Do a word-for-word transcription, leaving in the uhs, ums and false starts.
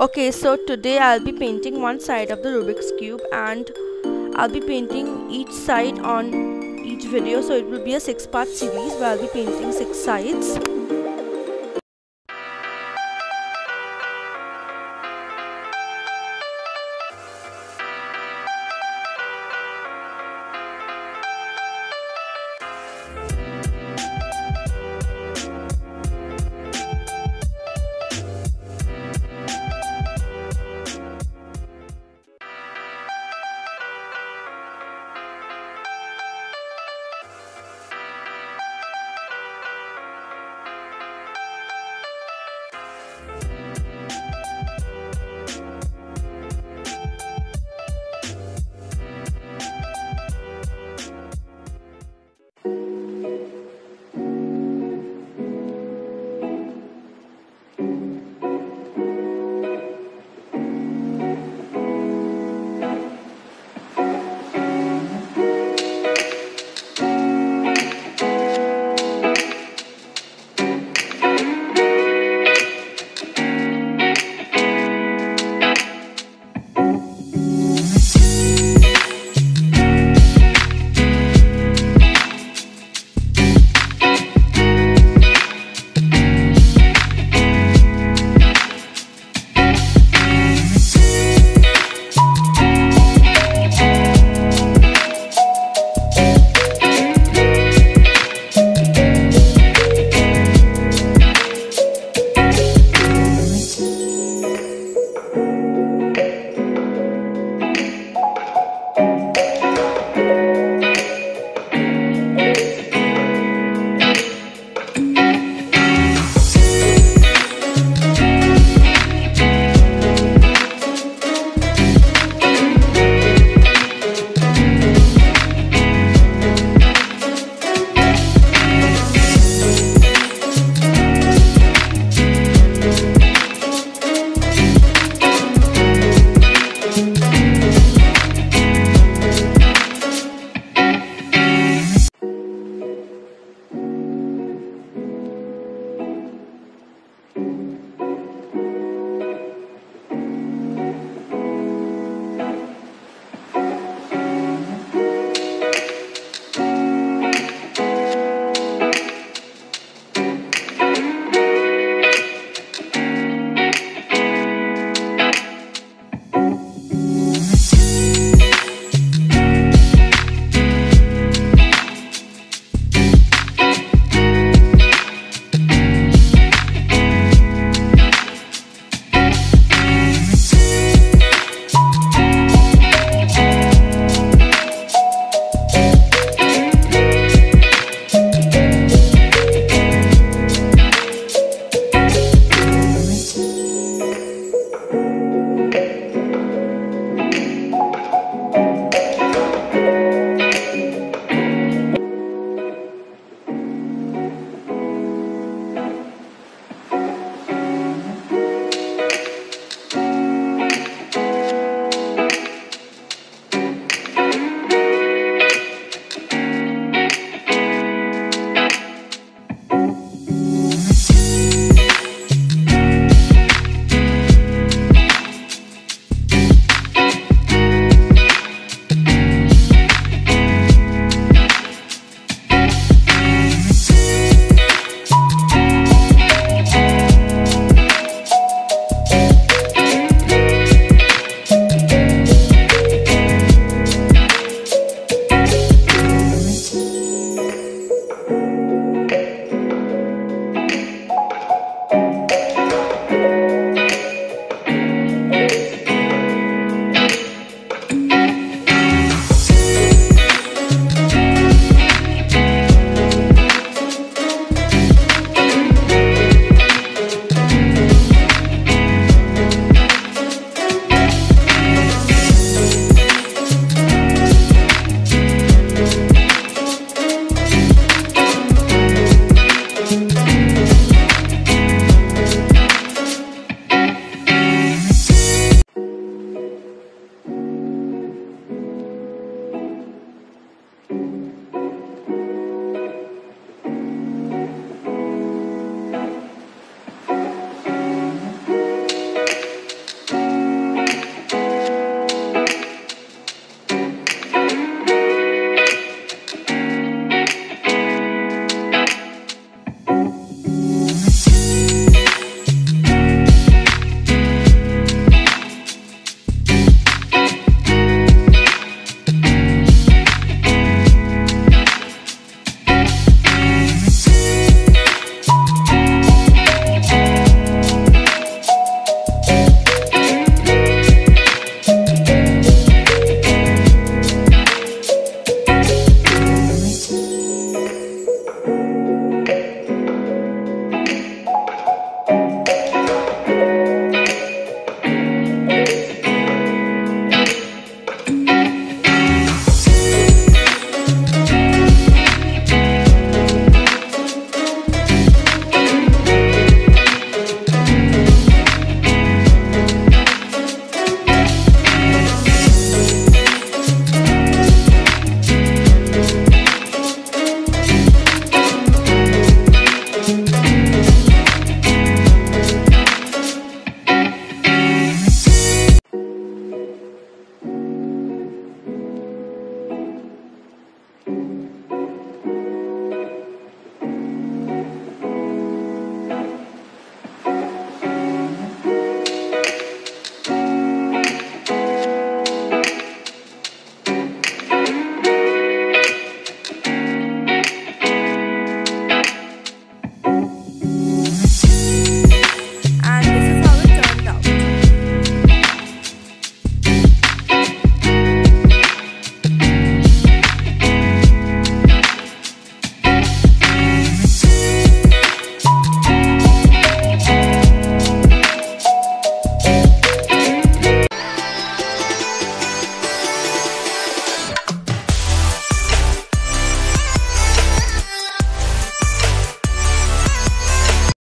Okay, so today I'll be painting one side of the Rubik's Cube, and I'll be painting each side on each video, so it will be a six part series where I'll be painting six sides.